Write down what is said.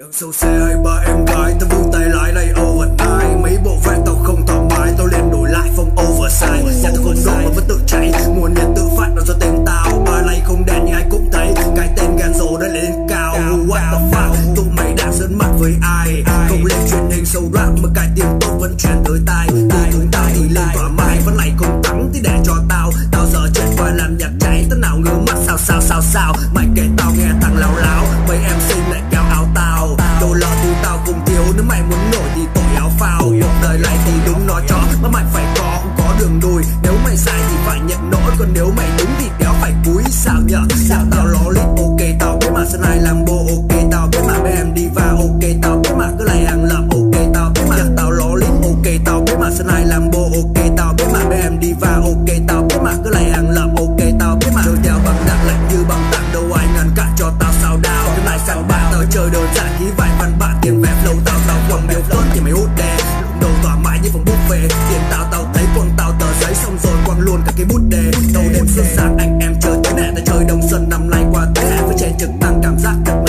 Đường sâu C23 em gái, tao vung tay lái này overnight. Mấy bộ vàng tao không thoải mái, tao liền đổi lại phong oversize. Nhà tao còn đốt mà vẫn tự cháy, nguồn nhiệt tự phát là do tên tao. Ba này không đen nhưng ai cũng thấy, cái tên Genzo đã lên cao. What the fuck, tụi mày đang dẫn mặt với ai? Không lên truyền hình sâu rap mà cái tiếng tốt vẫn truyền tới tai. Từ chúng tao thì lên thoải mái, vẫn này không thắng thì để cho tao. Tao giờ chết và làm nhạc cháy, tao nào ngứa mắt sao. Mày kể tao nghe thằng láo láo, mấy em xinh lại kéo áo tao. Đồ lo thứ tao cũng thiếu, nếu mày muốn nổi thì tội áo phao. Cuộc đời này thì đúng nó cho, mà mày phải có, không có đường lùi. Nếu mày sai thì phải nhận lỗi, còn nếu mày đúng thì đéo phải cúi. Sao nhở, sao tao ló lít, ok tao biết mà sân ai làm bộ. Ok tao biết mà mấy em đi vào, ok tao biết mà cứ lại hàng lập. Ok tao biết mà nhạc tao ló lít, ok tao biết mà sân ai làm bộ. Ok tao biết mà mấy em đi vào, ok tao biết mà cứ lại hàng lập. Ok tao biết mà chơi theo bằng đạn lạnh như bằng tặng, đâu ai ngăn cản cho tao sao đao. Cái này sao bạn tao chơi đơn giản như vậy. Tiền vẹp lâu tao quăng đều tốt thì mày hút đè. Lúc đầu tỏa mãi như phòng bút về, tiền tao thấy quăng tao tờ giấy xong rồi quăng luôn cả cái bút đề. Đầu đêm suốt sáng anh em chơi tới nè, tao chơi đông sân năm nay qua thế hệ với trẻ trực tăng cảm giác.